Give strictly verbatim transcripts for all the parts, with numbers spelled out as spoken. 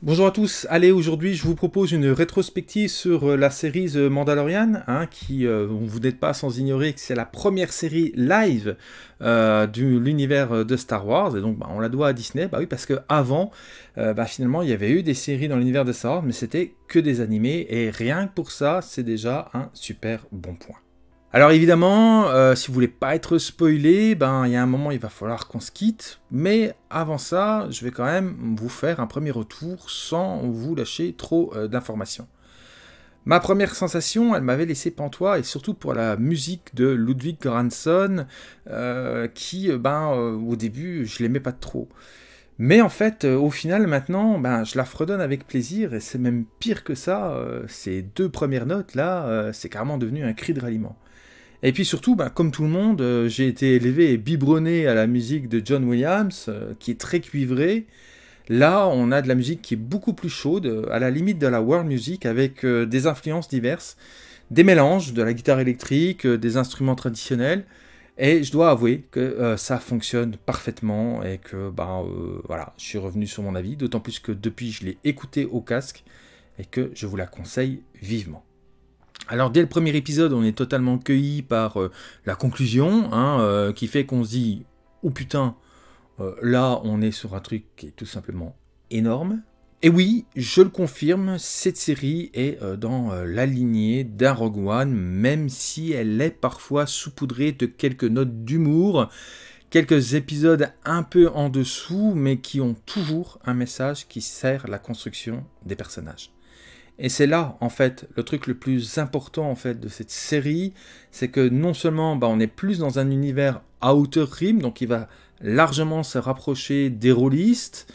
Bonjour à tous, allez aujourd'hui je vous propose une rétrospective sur la série The Mandalorian, hein, qui, euh, vous n'êtes pas sans ignorer que c'est la première série live euh, de l'univers de Star Wars, et donc bah, on la doit à Disney, bah oui parce que avant, euh, bah, finalement il y avait eu des séries dans l'univers de Star Wars, mais c'était que des animés, et rien que pour ça c'est déjà un super bon point. Alors évidemment, euh, si vous voulez pas être spoilé, ben il y a un moment il va falloir qu'on se quitte, mais avant ça, je vais quand même vous faire un premier retour sans vous lâcher trop euh, d'informations. Ma première sensation, elle m'avait laissé pantois, et surtout pour la musique de Ludwig Göransson, euh, qui, ben euh, au début, je l'aimais pas trop. Mais en fait, au final, maintenant, ben, je la fredonne avec plaisir, et c'est même pire que ça, euh, ces deux premières notes, là, euh, c'est carrément devenu un cri de ralliement. Et puis surtout, bah, comme tout le monde, euh, j'ai été élevé et biberonné à la musique de John Williams, euh, qui est très cuivrée. Là, on a de la musique qui est beaucoup plus chaude, euh, à la limite de la world music, avec euh, des influences diverses, des mélanges, de la guitare électrique, euh, des instruments traditionnels. Et je dois avouer que euh, ça fonctionne parfaitement et que bah, euh, voilà, je suis revenu sur mon avis, d'autant plus que depuis, je l'ai écouté au casque et que je vous la conseille vivement. Alors dès le premier épisode, on est totalement cueilli par euh, la conclusion, hein, euh, qui fait qu'on se dit « Oh putain, euh, là on est sur un truc qui est tout simplement énorme ». Et oui, je le confirme, cette série est euh, dans euh, la lignée d'un Rogue One, même si elle est parfois saupoudrée de quelques notes d'humour, quelques épisodes un peu en dessous, mais qui ont toujours un message qui sert la construction des personnages. Et c'est là, en fait, le truc le plus important en fait, de cette série, c'est que non seulement bah, on est plus dans un univers Outer Rim, donc il va largement se rapprocher des rôlistes,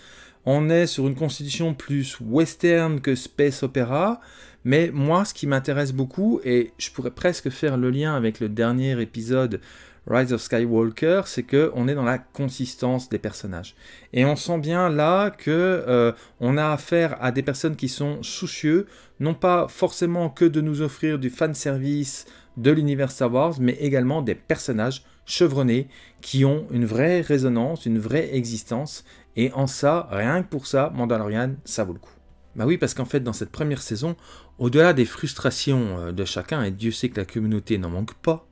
on est sur une constitution plus western que space opéra, mais moi, ce qui m'intéresse beaucoup, et je pourrais presque faire le lien avec le dernier épisode Rise of Skywalker, c'est qu'on est dans la consistance des personnages. Et on sent bien là qu'on euh, a affaire à des personnes qui sont soucieux, non pas forcément que de nous offrir du fanservice de l'univers Star Wars, mais également des personnages chevronnés qui ont une vraie résonance, une vraie existence. Et en ça, rien que pour ça, Mandalorian, ça vaut le coup. Bah oui, parce qu'en fait, dans cette première saison, au-delà des frustrations de chacun, et Dieu sait que la communauté n'en manque pas,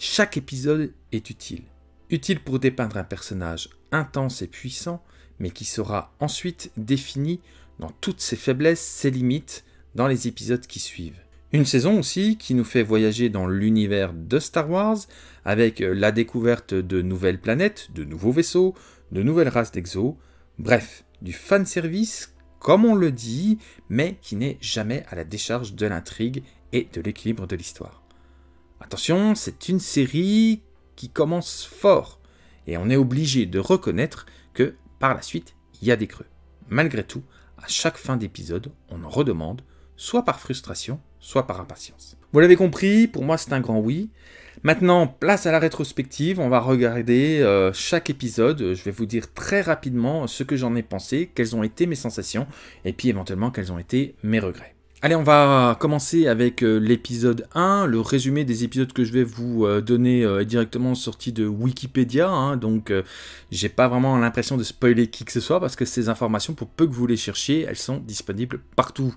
chaque épisode est utile. Utile pour dépeindre un personnage intense et puissant, mais qui sera ensuite défini dans toutes ses faiblesses, ses limites, dans les épisodes qui suivent. Une saison aussi qui nous fait voyager dans l'univers de Star Wars, avec la découverte de nouvelles planètes, de nouveaux vaisseaux, de nouvelles races d'exos, bref, du fanservice, comme on le dit, mais qui n'est jamais à la décharge de l'intrigue et de l'équilibre de l'histoire. Attention, c'est une série qui commence fort, et on est obligé de reconnaître que, par la suite, il y a des creux. Malgré tout, à chaque fin d'épisode, on en redemande, soit par frustration, soit par impatience. Vous l'avez compris, pour moi c'est un grand oui. Maintenant, place à la rétrospective, on va regarder euh, chaque épisode, je vais vous dire très rapidement ce que j'en ai pensé, quelles ont été mes sensations, et puis éventuellement quels ont été mes regrets. Allez, on va commencer avec l'épisode un, le résumé des épisodes que je vais vous donner est directement sorti de Wikipédia, hein, donc euh, j'ai pas vraiment l'impression de spoiler qui que ce soit, parce que ces informations, pour peu que vous les cherchiez, elles sont disponibles partout.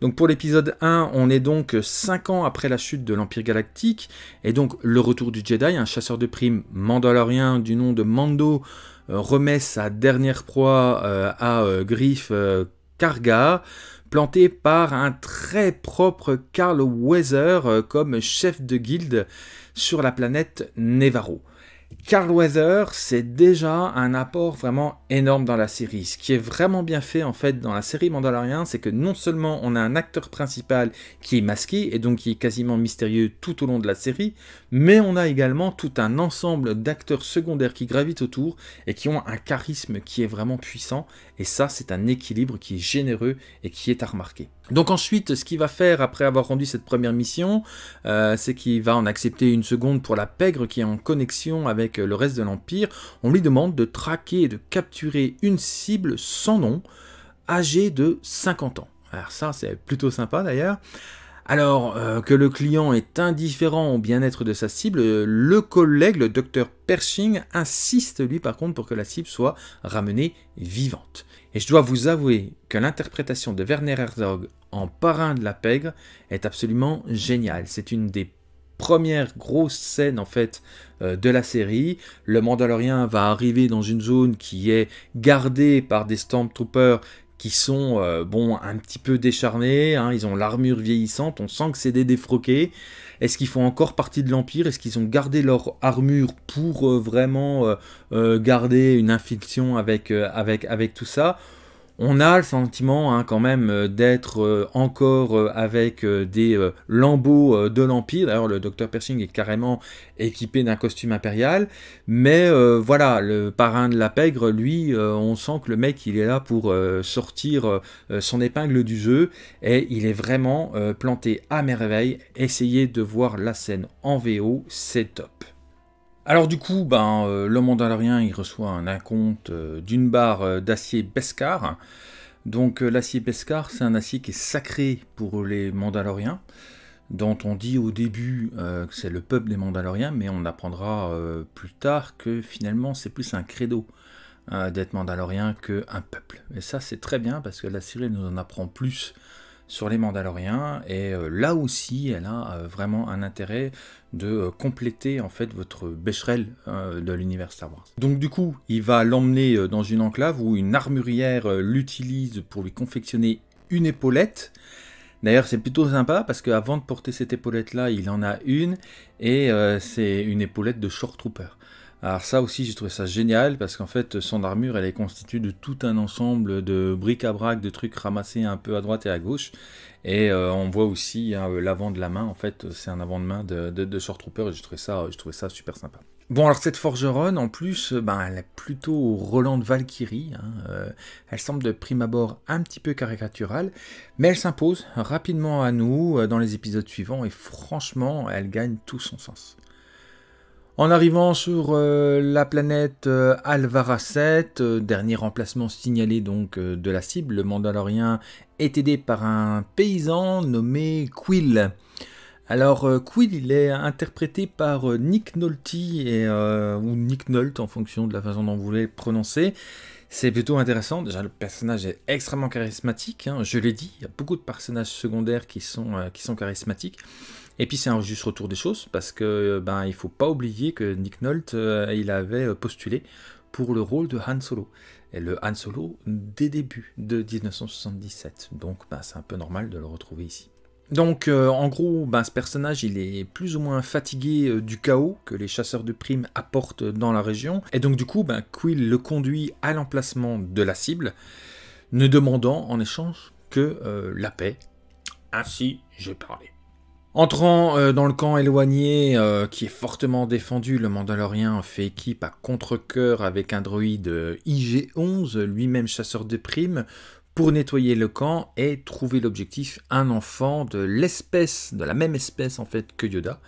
Donc pour l'épisode un, on est donc cinq ans après la chute de l'Empire Galactique, et donc le retour du Jedi, un chasseur de primes mandalorien du nom de Mando, euh, remet sa dernière proie euh, à euh, Greef euh, Karga, planté par un très propre Carl Weathers comme chef de guilde sur la planète Nevarro. Carl Weathers, c'est déjà un apport vraiment énorme dans la série. Ce qui est vraiment bien fait en fait dans la série Mandalorian, c'est que non seulement on a un acteur principal qui est masqué et donc qui est quasiment mystérieux tout au long de la série, mais on a également tout un ensemble d'acteurs secondaires qui gravitent autour et qui ont un charisme qui est vraiment puissant. Et ça, c'est un équilibre qui est généreux et qui est à remarquer. Donc ensuite, ce qu'il va faire après avoir rendu cette première mission, euh, c'est qu'il va en accepter une seconde pour la pègre qui est en connexion avec le reste de l'Empire. On lui demande de traquer et de capturer une cible sans nom, âgée de cinquante ans. Alors ça, c'est plutôt sympa d'ailleurs. Alors euh, que le client est indifférent au bien-être de sa cible, le collègue, le docteur Pershing, insiste lui par contre pour que la cible soit ramenée vivante. Et je dois vous avouer que l'interprétation de Werner Herzog en parrain de la pègre est absolument géniale. C'est une des première grosse scène en fait euh, de la série. Le Mandalorien va arriver dans une zone qui est gardée par des Stormtroopers qui sont euh, bon, un petit peu décharnés, hein. Ils ont l'armure vieillissante, on sent que c'est des défroqués. Est-ce qu'ils font encore partie de l'Empire? Est-ce qu'ils ont gardé leur armure pour euh, vraiment euh, euh, garder une infection avec, euh, avec, avec tout ça? On a le sentiment hein, quand même euh, d'être euh, encore euh, avec euh, des euh, lambeaux euh, de l'Empire. D'ailleurs, le docteur Pershing est carrément équipé d'un costume impérial. Mais euh, voilà, le parrain de la pègre, lui, euh, on sent que le mec, il est là pour euh, sortir euh, son épingle du jeu. Et il est vraiment euh, planté à merveille. Essayez de voir la scène en V O, c'est top. Alors du coup, ben, euh, le Mandalorien il reçoit un acompte euh, d'une barre euh, d'acier Beskar. Donc euh, l'acier Beskar, c'est un acier qui est sacré pour les Mandaloriens, dont on dit au début euh, que c'est le peuple des Mandaloriens, mais on apprendra euh, plus tard que finalement c'est plus un credo euh, d'être Mandalorien qu'un peuple. Et ça c'est très bien parce que la série nous en apprend plus sur les Mandaloriens, et euh, là aussi elle a euh, vraiment un intérêt de euh, compléter en fait votre bécherel euh, de l'univers Star Wars. Donc du coup il va l'emmener euh, dans une enclave où une armurière euh, l'utilise pour lui confectionner une épaulette. D'ailleurs c'est plutôt sympa parce qu'avant de porter cette épaulette là il en a une, et euh, c'est une épaulette de Shore Trooper. Alors ça aussi j'ai trouvé ça génial parce qu'en fait son armure elle est constituée de tout un ensemble de bric-à-brac, de trucs ramassés un peu à droite et à gauche, et euh, on voit aussi hein, l'avant de la main, en fait c'est un avant de main de, de, de Shore Trooper, et j'ai trouvé ça, j'ai trouvé ça super sympa. Bon alors cette forgeronne en plus, ben, elle est plutôt au Roland de Valkyrie, hein. euh, elle semble de prime abord un petit peu caricaturale, mais elle s'impose rapidement à nous euh, dans les épisodes suivants, et franchement elle gagne tout son sens. En arrivant sur euh, la planète euh, Alvara sept, euh, dernier emplacement signalé donc euh, de la cible, le Mandalorien est aidé par un paysan nommé Quill. Alors euh, Quill, il est interprété par euh, Nick Nolte, et, euh, ou Nick Nolte en fonction de la façon dont vous voulez le prononcer. C'est plutôt intéressant, déjà le personnage est extrêmement charismatique, hein, je l'ai dit, il y a beaucoup de personnages secondaires qui sont, euh, qui sont charismatiques. Et puis c'est un juste retour des choses, parce que ben il faut pas oublier que Nick Nolte, euh, il avait postulé pour le rôle de Han Solo. Et le Han Solo des débuts de mille neuf cent soixante-dix-sept. Donc ben, c'est un peu normal de le retrouver ici. Donc euh, en gros, ben, ce personnage il est plus ou moins fatigué euh, du chaos que les chasseurs de primes apportent dans la région. Et donc du coup, ben, Quill le conduit à l'emplacement de la cible, ne demandant en échange que euh, la paix. Ainsi j'ai parlé. Entrant euh, dans le camp éloigné euh, qui est fortement défendu, le Mandalorien fait équipe à contre-cœur avec un droïde euh, I G onze, lui-même chasseur de primes, pour nettoyer le camp et trouver l'objectif, un enfant de l'espèce, de la même espèce en fait que Yoda.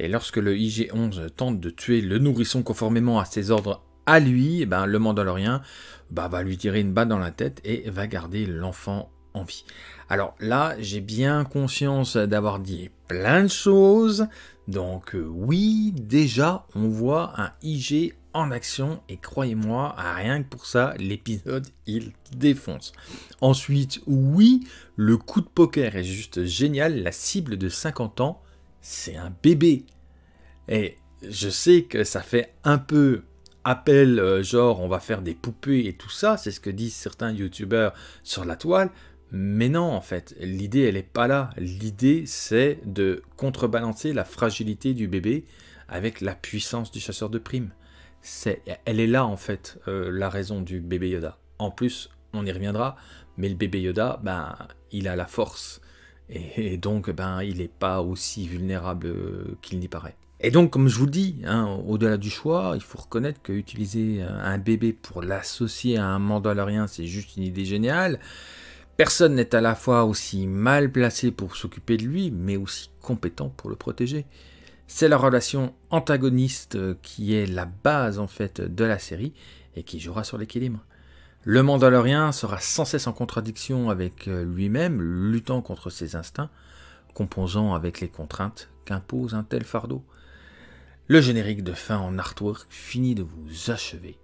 Et lorsque le I G onze tente de tuer le nourrisson conformément à ses ordres à lui, et ben, le Mandalorien ben, va lui tirer une balle dans la tête et va garder l'enfant en vie. Alors là, j'ai bien conscience d'avoir dit plein de choses, donc euh, oui, déjà, on voit un I G en action, et croyez-moi, rien que pour ça, l'épisode, il défonce. Ensuite, oui, le coup de poker est juste génial, la cible de cinquante ans, c'est un bébé. Et je sais que ça fait un peu appel, euh, genre on va faire des poupées et tout ça, c'est ce que disent certains youtubeurs sur la toile, mais non, en fait, l'idée, elle n'est pas là. L'idée, c'est de contrebalancer la fragilité du bébé avec la puissance du chasseur de primes. C'est, elle est là, en fait, euh, la raison du bébé Yoda. En plus, on y reviendra, mais le bébé Yoda, ben, il a la force. Et, et donc, ben, il n'est pas aussi vulnérable qu'il n'y paraît. Et donc, comme je vous le dis, hein, au-delà du choix, il faut reconnaître qu'utiliser un bébé pour l'associer à un Mandalorien, c'est juste une idée géniale. Personne n'est à la fois aussi mal placé pour s'occuper de lui, mais aussi compétent pour le protéger. C'est la relation antagoniste qui est la base en fait de la série et qui jouera sur l'équilibre. Le Mandalorien sera sans cesse en contradiction avec lui-même, luttant contre ses instincts, composant avec les contraintes qu'impose un tel fardeau. Le générique de fin en artwork finit de vous achever.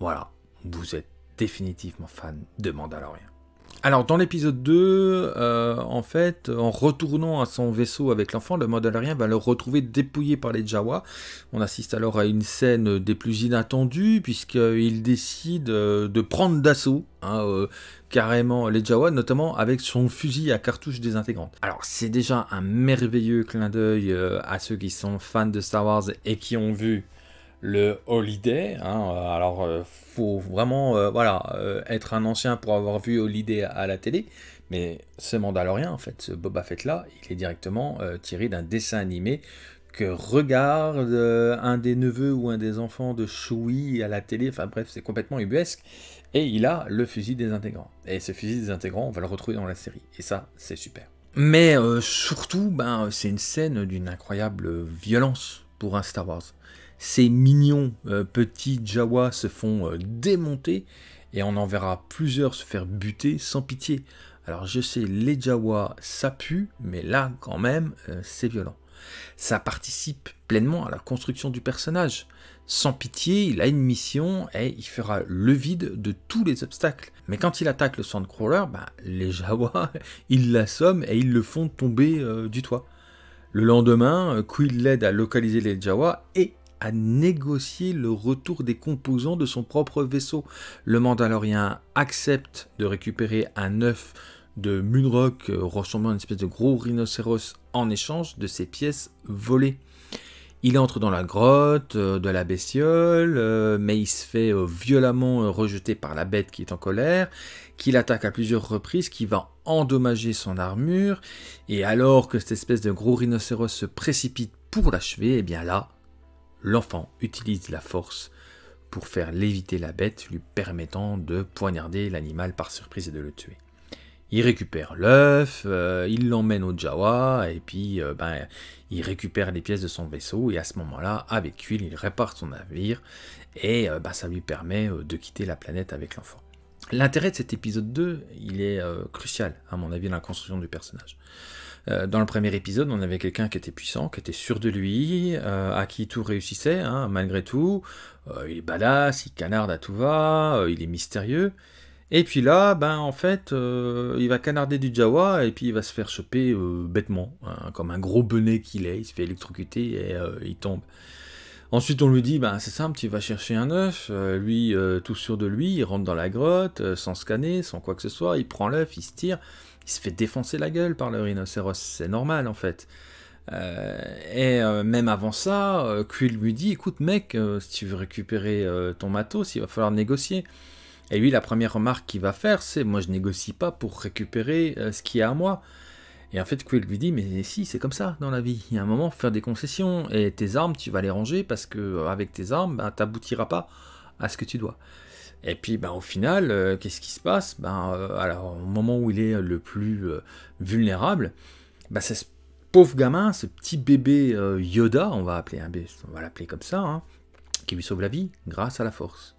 Voilà, vous êtes définitivement fan de Mandalorian. Alors dans l'épisode deux, euh, en fait, en retournant à son vaisseau avec l'enfant, le Mandalorian va le retrouver dépouillé par les Jawas. On assiste alors à une scène des plus inattendues, puisqu'il décide de prendre d'assaut, hein, euh, carrément les Jawas, notamment avec son fusil à cartouche désintégrante. Alors c'est déjà un merveilleux clin d'œil euh, à ceux qui sont fans de Star Wars et qui ont vu le Holiday, hein, alors euh, faut vraiment euh, voilà, euh, être un ancien pour avoir vu Holiday à, à la télé, mais ce Mandalorian, en fait, ce Boba Fett-là, il est directement euh, tiré d'un dessin animé que regarde euh, un des neveux ou un des enfants de Chewie à la télé, enfin bref, c'est complètement ubuesque, et il a le fusil désintégrant. Et ce fusil désintégrant, on va le retrouver dans la série, et ça, c'est super. Mais euh, surtout, ben, c'est une scène d'une incroyable violence pour un Star Wars. Ces mignons euh, petits Jawas se font euh, démonter et on en verra plusieurs se faire buter sans pitié. Alors je sais, les Jawas, ça pue, mais là quand même, euh, c'est violent. Ça participe pleinement à la construction du personnage. Sans pitié, il a une mission et il fera le vide de tous les obstacles. Mais quand il attaque le Sandcrawler, bah, les Jawas, ils l'assomment et ils le font tomber euh, du toit. Le lendemain, euh, Quill l'aide à localiser les Jawas et à négocier le retour des composants de son propre vaisseau. Le Mandalorien accepte de récupérer un œuf de Munrock ressemblant à une espèce de gros rhinocéros en échange de ses pièces volées. Il entre dans la grotte de la bestiole, mais il se fait violemment rejeter par la bête qui est en colère, qui l'attaque à plusieurs reprises, qui va endommager son armure, et alors que cette espèce de gros rhinocéros se précipite pour l'achever, eh bien là, l'enfant utilise la force pour faire léviter la bête, lui permettant de poignarder l'animal par surprise et de le tuer. Il récupère l'œuf, euh, il l'emmène au Jawa, et puis euh, ben, il récupère les pièces de son vaisseau, et à ce moment-là, avec Quill, il répare son navire, et euh, ben, ça lui permet euh, de quitter la planète avec l'enfant. L'intérêt de cet épisode deux, il est euh, crucial, à mon avis, dans la construction du personnage. Dans le premier épisode, on avait quelqu'un qui était puissant, qui était sûr de lui, euh, à qui tout réussissait, hein, malgré tout. Euh, il est badass, il canarde à tout va, euh, il est mystérieux. Et puis là, ben en fait, euh, il va canarder du Jawa et puis il va se faire choper euh, bêtement, hein, comme un gros benêt qu'il est, il se fait électrocuter et euh, il tombe. Ensuite, on lui dit, ben, c'est simple, tu vas chercher un œuf. Euh, lui, euh, tout sûr de lui, il rentre dans la grotte, euh, sans scanner, sans quoi que ce soit. Il prend l'œuf, il se tire, il se fait défoncer la gueule par le rhinocéros. C'est normal, en fait. Euh, et euh, même avant ça, euh, Quill lui dit, écoute, mec, euh, si tu veux récupérer euh, ton matos, il va falloir négocier. Et lui, la première remarque qu'il va faire, c'est, moi, je négocie pas pour récupérer euh, ce qu'il y a à moi. Et en fait, Quill lui dit, mais si, c'est comme ça dans la vie. Il y a un moment, faut faire des concessions. Et tes armes, tu vas les ranger parce que avec tes armes, ben, tu n'aboutiras pas à ce que tu dois. Et puis, ben, au final, euh, qu'est-ce qui se passe? Ben, euh, alors, au moment où il est le plus euh, vulnérable, ben, c'est ce pauvre gamin, ce petit bébé euh, Yoda, on va appeler un bébé, on va l'appeler comme ça, hein, qui lui sauve la vie grâce à la force.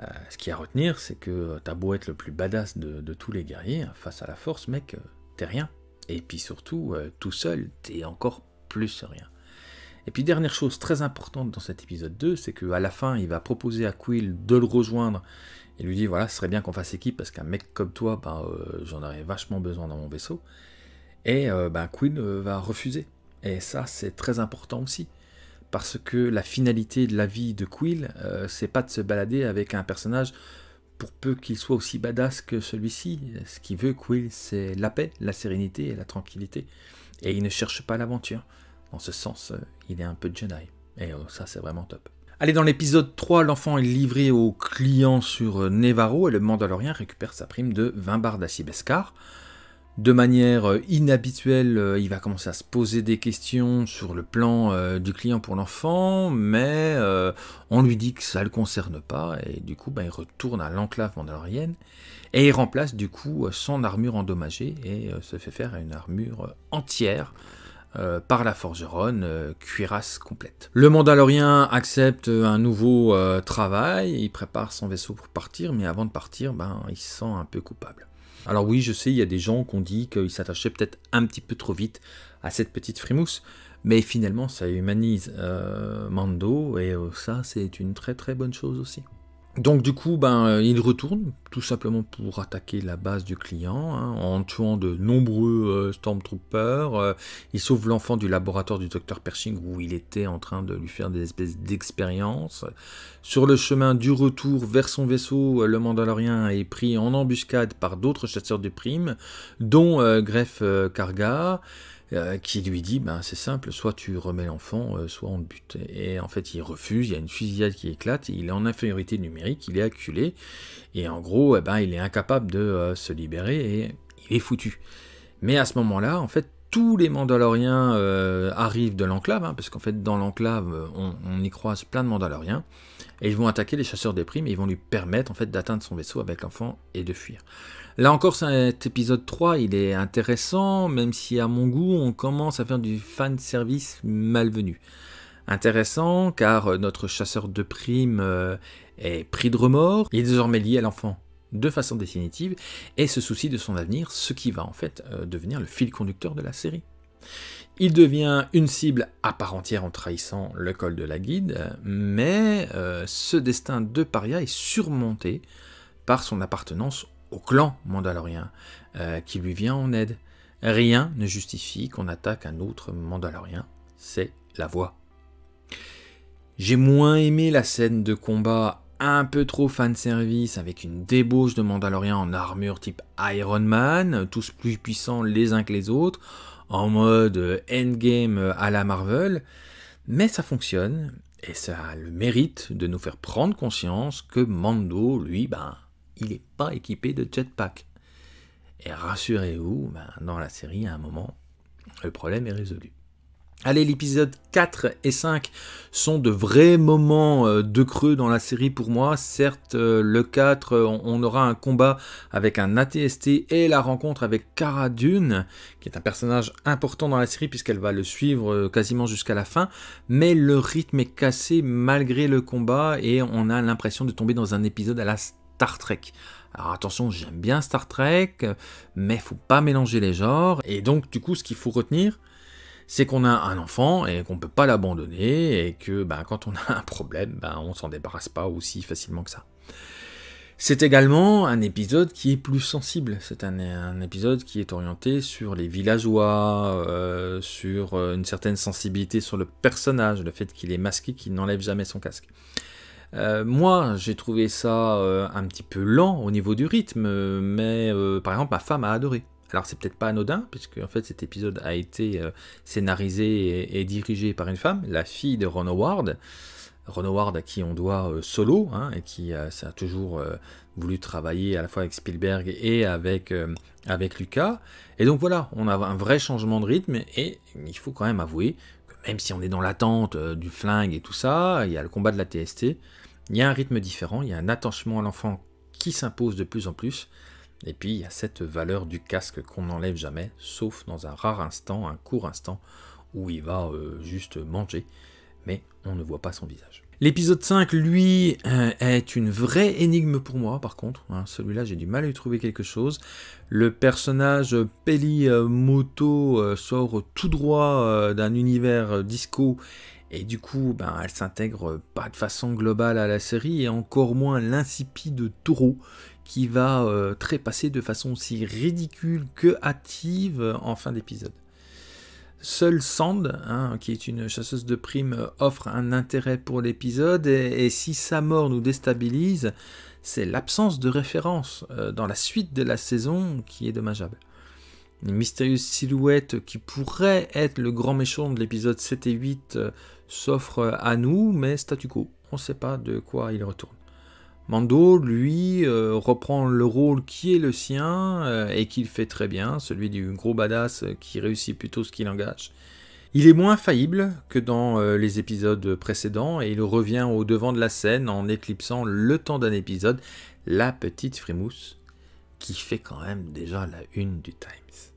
Euh, ce qu'il y a à retenir, c'est que t'as beau être le plus badass de, de tous les guerriers, face à la force, mec, t'es rien. Et puis surtout, euh, tout seul, t'es encore plus rien. Et puis dernière chose très importante dans cet épisode deux, c'est qu'à la fin, il va proposer à Quill de le rejoindre. Il lui dit, voilà, ce serait bien qu'on fasse équipe, parce qu'un mec comme toi, bah, euh, j'en aurais vachement besoin dans mon vaisseau. Et euh, bah, Quill euh, va refuser. Et ça, c'est très important aussi. Parce que la finalité de la vie de Quill, euh, c'est pas de se balader avec un personnage pour peu qu'il soit aussi badass que celui-ci. Ce qu'il veut, Quill, c'est la paix, la sérénité et la tranquillité. Et il ne cherche pas l'aventure. En ce sens, il est un peu Jedi. Et ça, c'est vraiment top. Allez, dans l'épisode trois, l'enfant est livré au client sur Nevarro et le Mandalorien récupère sa prime de vingt barres d'acier Beskar. De manière inhabituelle, il va commencer à se poser des questions sur le plan euh, du client pour l'enfant, mais euh, on lui dit que ça ne le concerne pas, et du coup, ben, il retourne à l'enclave mandalorienne, et il remplace du coup son armure endommagée, et euh, se fait faire une armure entière euh, par la forgeronne, euh, cuirasse complète. Le Mandalorien accepte un nouveau euh, travail, il prépare son vaisseau pour partir, mais avant de partir, ben, il se sent un peu coupable. Alors oui, je sais, il y a des gens qui ont dit qu'ils s'attachaient peut-être un petit peu trop vite à cette petite frimousse, mais finalement ça humanise euh, Mando, et euh, ça c'est une très très bonne chose aussi. Donc du coup, ben, il retourne, tout simplement pour attaquer la base du client, hein, en tuant de nombreux euh, Stormtroopers. Euh, il sauve l'enfant du laboratoire du docteur Pershing, où il était en train de lui faire des espèces d'expériences. Sur le chemin du retour vers son vaisseau, le Mandalorien est pris en embuscade par d'autres chasseurs de primes, dont euh, Greef Karga, Euh, qui lui dit, ben, c'est simple, soit tu remets l'enfant, euh, soit on le bute. Et en fait, il refuse, il y a une fusillade qui éclate, il est en infériorité numérique, il est acculé, et en gros, eh ben, il est incapable de euh, se libérer, et il est foutu. Mais à ce moment-là, en fait, tous les Mandaloriens euh, arrivent de l'enclave, hein, parce qu'en fait, dans l'enclave, on, on y croise plein de Mandaloriens, et ils vont attaquer les chasseurs des primes, et ils vont lui permettre en fait, d'atteindre son vaisseau avec l'enfant et de fuir. Là encore, cet épisode trois, il est intéressant, même si à mon goût, on commence à faire du fanservice malvenu. Intéressant, car notre chasseur de primes est pris de remords, il est désormais lié à l'enfant de façon définitive, et se soucie de son avenir, ce qui va en fait devenir le fil conducteur de la série. Il devient une cible à part entière en trahissant le col de la guide, mais ce destin de paria est surmonté par son appartenance au clan mandalorien, euh, qui lui vient en aide. Rien ne justifie qu'on attaque un autre mandalorien, c'est la voie. J'ai moins aimé la scène de combat un peu trop fanservice, avec une débauche de mandaloriens en armure type Iron Man, tous plus puissants les uns que les autres, en mode endgame à la Marvel, mais ça fonctionne, et ça a le mérite de nous faire prendre conscience que Mando, lui, ben... il n'est pas équipé de jetpack. Et rassurez-vous, ben, dans la série, à un moment, le problème est résolu. Allez, l'épisode quatre et cinq sont de vrais moments de creux dans la série pour moi. Certes, le quatre, on aura un combat avec un A T S T et la rencontre avec Cara Dune, qui est un personnage important dans la série puisqu'elle va le suivre quasiment jusqu'à la fin. Mais le rythme est cassé malgré le combat et on a l'impression de tomber dans un épisode à la Star Trek. Alors attention, j'aime bien Star Trek, mais faut pas mélanger les genres. Et donc, du coup, ce qu'il faut retenir, c'est qu'on a un enfant et qu'on peut pas l'abandonner et que ben, quand on a un problème, ben, on s'en débarrasse pas aussi facilement que ça. C'est également un épisode qui est plus sensible. C'est un, un épisode qui est orienté sur les villageois, euh, sur une certaine sensibilité sur le personnage, le fait qu'il est masqué, qu'il n'enlève jamais son casque. Euh, moi, j'ai trouvé ça euh, un petit peu lent au niveau du rythme, euh, mais euh, par exemple, ma femme a adoré. Alors, c'est peut-être pas anodin, puisque en fait, cet épisode a été euh, scénarisé et, et dirigé par une femme, la fille de Ron Howard, Ron Howard à qui on doit euh, Solo, hein, et qui euh, ça a toujours euh, voulu travailler à la fois avec Spielberg et avec, euh, avec Lucas. Et donc voilà, on a un vrai changement de rythme, et il faut quand même avouer, même si on est dans l'attente euh, du flingue et tout ça, il y a le combat de la T S T, il y a un rythme différent, il y a un attachement à l'enfant qui s'impose de plus en plus, et puis il y a cette valeur du casque qu'on n'enlève jamais, sauf dans un rare instant, un court instant, où il va euh, juste manger, mais on ne voit pas son visage. L'épisode cinq, lui, euh, est une vraie énigme pour moi, par contre. Hein, celui-là, j'ai du mal à lui trouver quelque chose. Le personnage Pelimoto euh, sort tout droit euh, d'un univers euh, disco, et du coup, ben, elle s'intègre pas de façon globale à la série, et encore moins l'insipide taureau, qui va euh, trépasser de façon aussi ridicule que hâtive euh, en fin d'épisode. Seule Sand, hein, qui est une chasseuse de primes, offre un intérêt pour l'épisode, et, et si sa mort nous déstabilise, c'est l'absence de référence euh, dans la suite de la saison qui est dommageable. Une mystérieuse silhouette qui pourrait être le grand méchant de l'épisode sept et huit euh, s'offre à nous, mais statu quo, on ne sait pas de quoi il retourne. Mando, lui, euh, reprend le rôle qui est le sien euh, et qu'il fait très bien, celui du gros badass qui réussit plutôt ce qu'il engage. Il est moins faillible que dans euh, les épisodes précédents et il revient au devant de la scène en éclipsant le temps d'un épisode, la petite frimousse, qui fait quand même déjà la une du Times.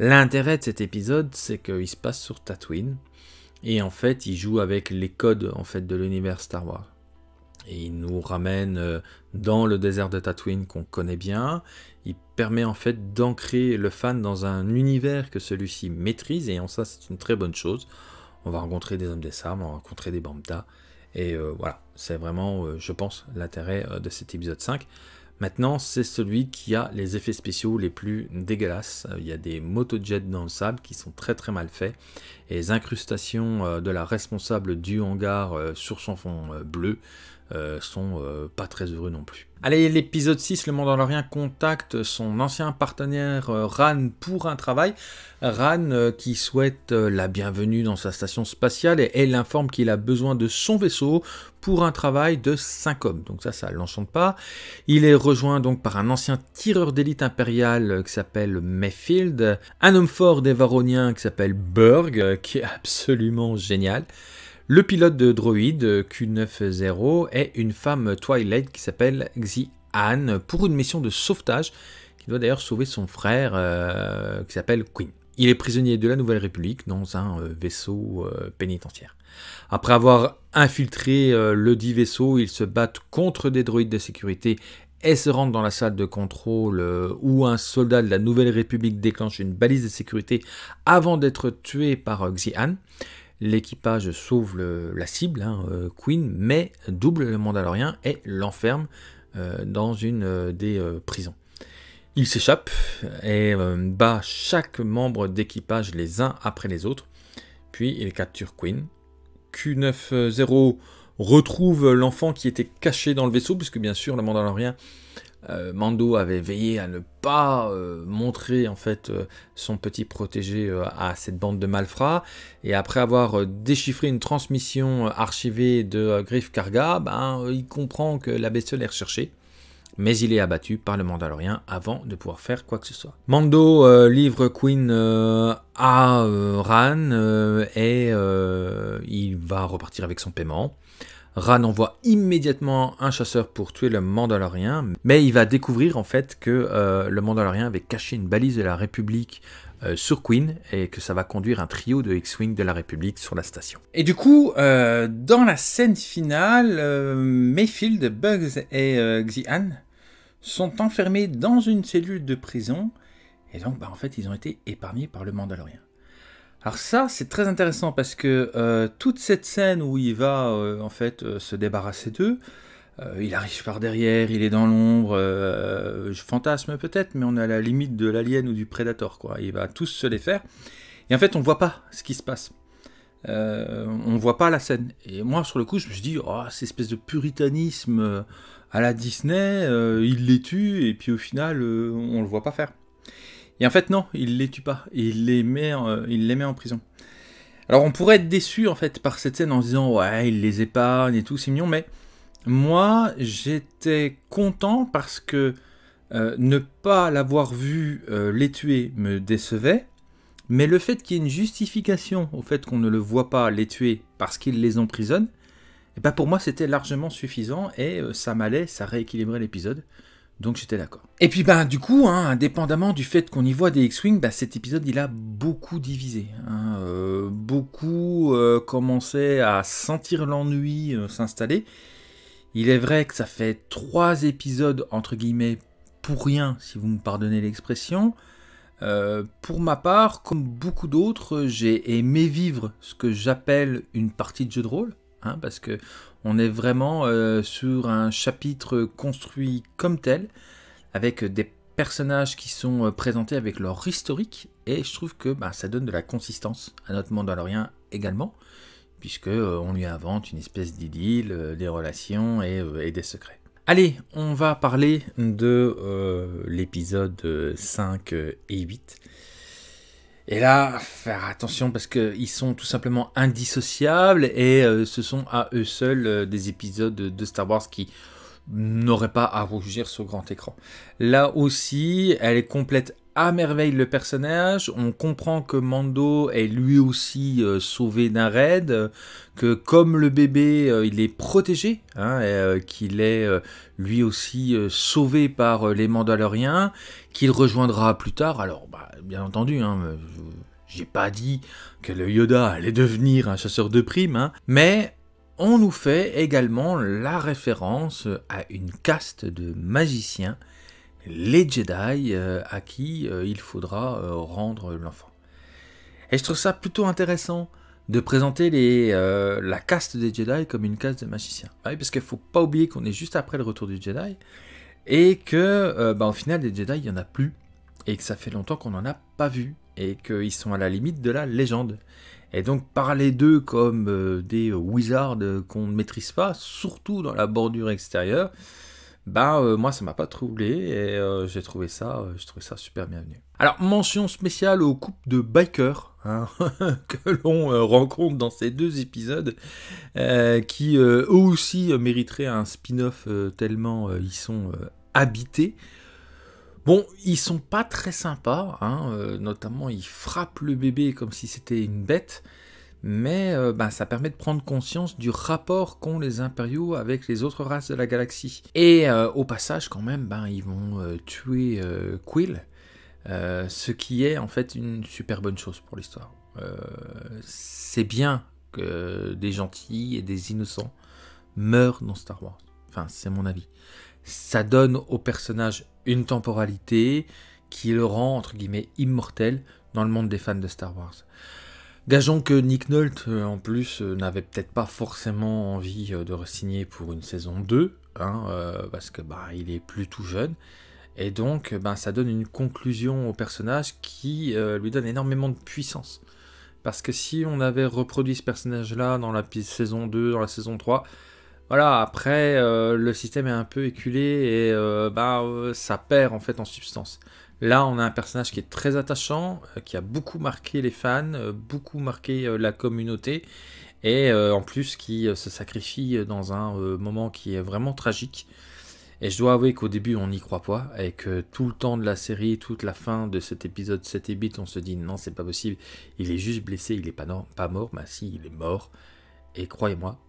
L'intérêt de cet épisode, c'est qu'il se passe sur Tatooine et en fait, il joue avec les codes en fait, de l'univers Star Wars. Et il nous ramène dans le désert de Tatooine qu'on connaît bien. Il permet en fait d'ancrer le fan dans un univers que celui-ci maîtrise, et en ça c'est une très bonne chose. On va rencontrer des hommes des sables, on va rencontrer des Bambta, et euh, voilà, c'est vraiment, euh, je pense, l'intérêt de cet épisode cinq. Maintenant, c'est celui qui a les effets spéciaux les plus dégueulasses. Il y a des motojets dans le sable qui sont très très mal faits. Et les incrustations de la responsable du hangar sur son fond bleu sont pas très heureux non plus. Allez, l'épisode six, le Mandalorien contacte son ancien partenaire Ran pour un travail. Ran qui souhaite la bienvenue dans sa station spatiale et elle informe qu'il a besoin de son vaisseau pour un travail de cinq hommes. Donc ça, ça ne l'enchante pas. Il est rejoint donc par un ancien tireur d'élite impérial qui s'appelle Mayfield, un homme fort des Varoniens qui s'appelle Burg, qui est absolument génial. Le pilote de droïde Q quatre-vingt est une femme Twilight qui s'appelle Xi'an pour une mission de sauvetage qui doit d'ailleurs sauver son frère euh, qui s'appelle Qin. Il est prisonnier de la Nouvelle République dans un euh, vaisseau euh, pénitentiaire. Après avoir infiltré euh, le dit vaisseau, ils se battent contre des droïdes de sécurité et se rendent dans la salle de contrôle euh, où un soldat de la Nouvelle République déclenche une balise de sécurité avant d'être tué par euh, Xi'an. L'équipage sauve le, la cible, hein, euh, Queen, mais double le Mandalorien et l'enferme euh, dans une euh, des euh, prisons. Il s'échappe et euh, bat chaque membre d'équipage les uns après les autres. Puis il capture Queen. Q quatre-vingt retrouve l'enfant qui était caché dans le vaisseau, puisque bien sûr le Mandalorien euh, Mando avait veillé à ne pas euh, montrer en fait euh, son petit protégé euh, à cette bande de malfrats. Et après avoir euh, déchiffré une transmission euh, archivée de euh, Greef Karga, ben, euh, il comprend que la bestiole est recherchée, mais il est abattu par le Mandalorien avant de pouvoir faire quoi que ce soit. Mando euh, livre Queen euh, à euh, Ran euh, et euh, il va repartir avec son paiement. Ran envoie immédiatement un chasseur pour tuer le Mandalorien, mais il va découvrir en fait que euh, le Mandalorien avait caché une balise de la République euh, sur Queen et que ça va conduire un trio de X-Wing de la République sur la station. Et du coup, euh, dans la scène finale, euh, Mayfield, Bugs et euh, Xi'an sont enfermés dans une cellule de prison et donc bah, en fait ils ont été épargnés par le Mandalorien. Alors ça, c'est très intéressant parce que euh, toute cette scène où il va euh, en fait euh, se débarrasser d'eux, euh, il arrive par derrière, il est dans l'ombre, euh, je fantasme peut-être, mais on est à la limite de l'alien ou du Predator, quoi. Il va tous se les faire. Et en fait, on ne voit pas ce qui se passe. Euh, on ne voit pas la scène. Et moi, sur le coup, je me suis dit, oh, cette espèce de puritanisme à la Disney, euh, il les tue, et puis au final, euh, on ne le voit pas faire. Et en fait, non, il les tue pas. Il les met, euh, il les met en prison. Alors, on pourrait être déçu, en fait, par cette scène en se disant « Ouais, il les épargne et tout, c'est mignon », mais moi, j'étais content parce que euh, ne pas l'avoir vu euh, les tuer me décevait, mais le fait qu'il y ait une justification au fait qu'on ne le voit pas les tuer parce qu'il les emprisonne, eh ben, pour moi, c'était largement suffisant et euh, ça m'allait, ça rééquilibrait l'épisode. Donc j'étais d'accord. Et puis ben, du coup, hein, indépendamment du fait qu'on y voit des X-Wing, ben, cet épisode il a beaucoup divisé. Hein. Euh, beaucoup euh, commençaient à sentir l'ennui euh, s'installer. Il est vrai que ça fait trois épisodes entre guillemets pour rien, si vous me pardonnez l'expression. Euh, pour ma part, comme beaucoup d'autres, j'ai aimé vivre ce que j'appelle une partie de jeu de rôle. Hein, parce que on est vraiment euh, sur un chapitre construit comme tel, avec des personnages qui sont présentés avec leur historique, et je trouve que bah, ça donne de la consistance à notre Mandalorien également, puisque euh, on lui invente une espèce d'idylle, euh, des relations et, euh, et des secrets. Allez, on va parler de euh, l'épisode cinq et huit. Et là, faire attention parce qu'ils sont tout simplement indissociables et euh, ce sont à eux seuls euh, des épisodes de Star Wars qui n'auraient pas à rougir sur grand écran. Là aussi, elle complète à merveille le personnage. On comprend que Mando est lui aussi euh, sauvé d'un raid, euh, que comme le bébé, euh, il est protégé, hein, euh, qu'il est euh, lui aussi euh, sauvé par euh, les Mandaloriens, qu'il rejoindra plus tard. Alors, bah, bien entendu, hein, j'ai pas dit que le Yoda allait devenir un chasseur de primes, hein, mais on nous fait également la référence à une caste de magiciens, les Jedi, euh, à qui euh, il faudra euh, rendre l'enfant. Et je trouve ça plutôt intéressant de présenter les, euh, la caste des Jedi comme une caste de magiciens. Oui, parce qu'il ne faut pas oublier qu'on est juste après le retour du Jedi, et que, euh, bah, au final, des Jedi, il n'y en a plus, et que ça fait longtemps qu'on n'en a pas vu, et qu'ils sont à la limite de la légende. Et donc, parler d'eux comme euh, des wizards qu'on ne maîtrise pas, surtout dans la bordure extérieure, bah, euh, moi, ça m'a pas troublé, et euh, j'ai trouvé ça, euh, j'ai trouvé ça super bienvenu. Alors, mention spéciale aux couples de bikers, hein, que l'on euh, rencontre dans ces deux épisodes, euh, qui, euh, eux aussi, euh, mériteraient un spin-off euh, tellement euh, ils sont euh, habités. Bon, ils sont pas très sympas, hein, euh, notamment ils frappent le bébé comme si c'était une bête, mais euh, bah, ça permet de prendre conscience du rapport qu'ont les impériaux avec les autres races de la galaxie. Et euh, au passage, quand même, bah, ils vont euh, tuer euh, Quill, euh, ce qui est en fait une super bonne chose pour l'histoire. Euh, c'est bien que des gentils et des innocents meurent dans Star Wars. Enfin, c'est mon avis. Ça donne au personnage une temporalité qui le rend, entre guillemets, immortel dans le monde des fans de Star Wars. Gageons que Nick Nolte, en plus, n'avait peut-être pas forcément envie de re-signer pour une saison deux, hein, euh, parce que bah, il est plus tout jeune, et donc bah, ça donne une conclusion au personnage qui euh, lui donne énormément de puissance. Parce que si on avait reproduit ce personnage-là dans la saison deux, dans la saison trois... Voilà, après, euh, le système est un peu éculé et euh, bah, euh, ça perd en fait en substance. Là, on a un personnage qui est très attachant, euh, qui a beaucoup marqué les fans, euh, beaucoup marqué euh, la communauté, et euh, en plus qui euh, se sacrifie dans un euh, moment qui est vraiment tragique. Et je dois avouer qu'au début, on n'y croit pas, et que tout le temps de la série, toute la fin de cet épisode sept et huit, on se dit « Non, c'est pas possible, il est juste blessé, il est pas, non, pas mort. » Bah si, il est mort, et croyez-moi,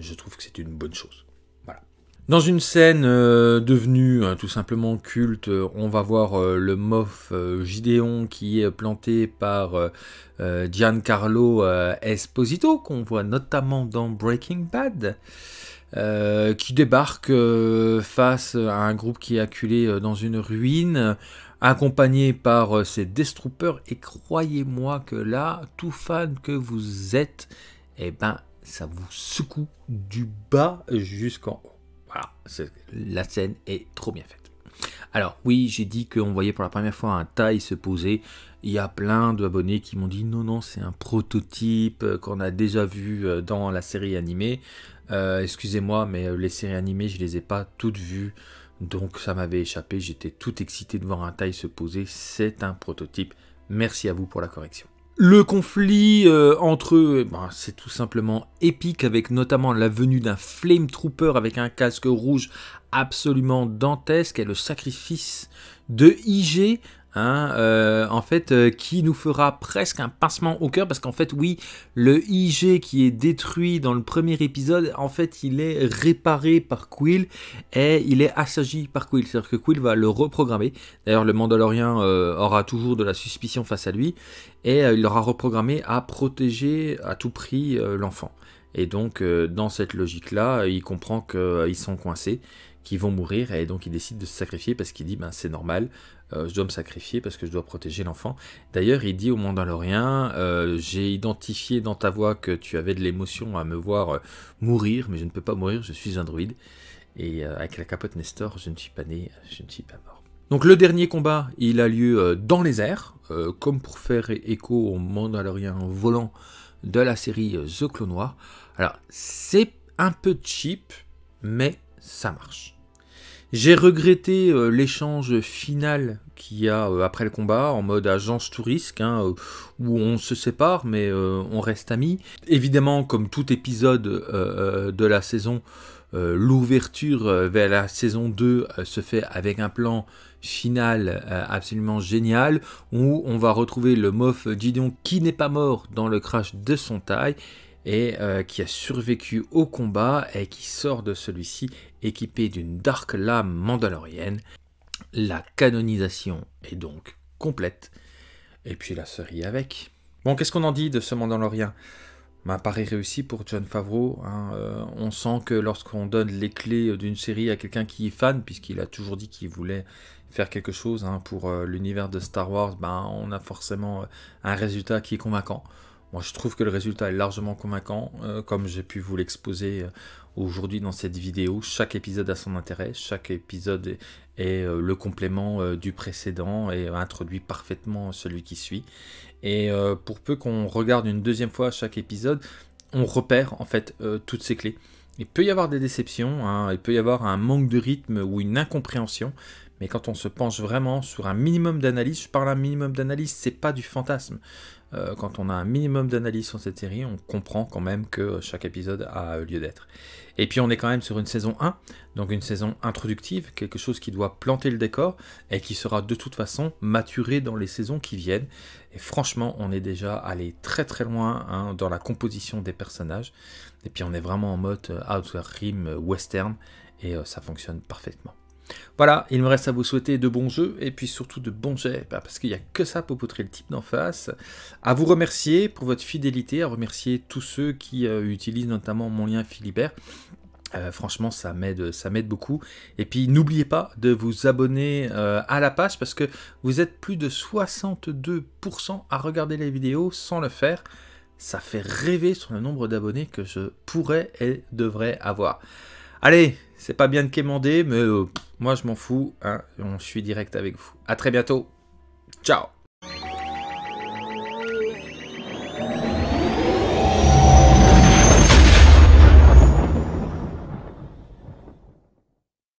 je trouve que c'est une bonne chose. Voilà. Dans une scène euh, devenue euh, tout simplement culte, euh, on va voir euh, le mof euh, Gideon qui est planté par euh, euh, Giancarlo euh, Esposito, qu'on voit notamment dans Breaking Bad, euh, qui débarque euh, face à un groupe qui est acculé euh, dans une ruine, accompagné par euh, ses Death Troopers, et croyez-moi que là, tout fan que vous êtes, eh ben, ça vous secoue du bas jusqu'en haut. Voilà, la scène est trop bien faite. Alors oui, j'ai dit qu'on voyait pour la première fois un T I E se poser. Il y a plein d'abonnés qui m'ont dit non, non, c'est un prototype qu'on a déjà vu dans la série animée. Euh, excusez-moi, mais les séries animées, je ne les ai pas toutes vues, donc ça m'avait échappé. J'étais tout excité de voir un T I E se poser. C'est un prototype. Merci à vous pour la correction. Le conflit euh, entre eux, ben, c'est tout simplement épique, avec notamment la venue d'un flametrooper avec un casque rouge absolument dantesque, et le sacrifice de I G, hein, euh, en fait, euh, qui nous fera presque un pincement au cœur, parce qu'en fait, oui, le I G qui est détruit dans le premier épisode, en fait, il est réparé par Quill, et il est assagi par Quill, c'est-à-dire que Quill va le reprogrammer. D'ailleurs, le Mandalorien euh, aura toujours de la suspicion face à lui, et euh, il l'aura reprogrammé à protéger à tout prix euh, l'enfant. Et donc, euh, dans cette logique-là, il comprend qu'ils euh, sont coincés, qu'ils vont mourir, et donc il décide de se sacrifier, parce qu'il dit, ben, c'est normal, Euh, je dois me sacrifier parce que je dois protéger l'enfant. D'ailleurs, il dit au Mandalorien, euh, j'ai identifié dans ta voix que tu avais de l'émotion à me voir euh, mourir, mais je ne peux pas mourir, je suis un droïde. Et euh, avec la capote Nestor, je ne suis pas né, je ne suis pas mort. Donc le dernier combat, il a lieu euh, dans les airs, euh, comme pour faire écho au Mandalorien volant de la série euh, The Clone Wars. Alors, c'est un peu cheap, mais ça marche. J'ai regretté euh, l'échange final qu'il y a euh, après le combat, en mode agence tout risque, hein, euh, où on se sépare, mais euh, on reste amis. Évidemment, comme tout épisode euh, de la saison, euh, l'ouverture euh, vers la saison deux euh, se fait avec un plan final euh, absolument génial, où on va retrouver le mof Gideon qui n'est pas mort dans le crash de son T I E, et euh, qui a survécu au combat, et qui sort de celui-ci équipé d'une Dark Lame mandalorienne. La canonisation est donc complète, et puis la série avec. Bon, qu'est-ce qu'on en dit de ce Mandalorien? bah, paraît réussi pour Jon Favreau. Hein. Euh, on sent que lorsqu'on donne les clés d'une série à quelqu'un qui est fan, puisqu'il a toujours dit qu'il voulait faire quelque chose hein, pour euh, l'univers de Star Wars, bah, on a forcément un résultat qui est convaincant. Moi, je trouve que le résultat est largement convaincant, euh, comme j'ai pu vous l'exposer euh, aujourd'hui dans cette vidéo. Chaque épisode a son intérêt, chaque épisode est, est euh, le complément euh, du précédent et euh, introduit parfaitement celui qui suit. Et euh, pour peu qu'on regarde une deuxième fois chaque épisode, on repère en fait euh, toutes ces clés. Il peut y avoir des déceptions, hein, il peut y avoir un manque de rythme ou une incompréhension, mais quand on se penche vraiment sur un minimum d'analyse, je parle un minimum d'analyse, c'est pas du fantasme. Euh, quand on a un minimum d'analyse sur cette série, on comprend quand même que chaque épisode a lieu d'être. Et puis on est quand même sur une saison un, donc une saison introductive, quelque chose qui doit planter le décor et qui sera de toute façon maturé dans les saisons qui viennent. Et franchement, on est déjà allé très très loin hein, dans la composition des personnages. Et puis on est vraiment en mode Outer Rim western et euh, ça fonctionne parfaitement. Voilà, il me reste à vous souhaiter de bons jeux et puis surtout de bons jets, parce qu'il n'y a que ça pour poutrer le type d'en face. À vous remercier pour votre fidélité, à remercier tous ceux qui euh, utilisent notamment mon lien Philibert. Euh, franchement, ça m'aide, ça m'aide beaucoup. Et puis, n'oubliez pas de vous abonner euh, à la page, parce que vous êtes plus de soixante-deux pour cent à regarder les vidéos sans le faire. Ça fait rêver sur le nombre d'abonnés que je pourrais et devrais avoir. Allez, c'est pas bien de quémander, mais euh, moi je m'en fous, hein, je suis direct avec vous. À très bientôt, ciao.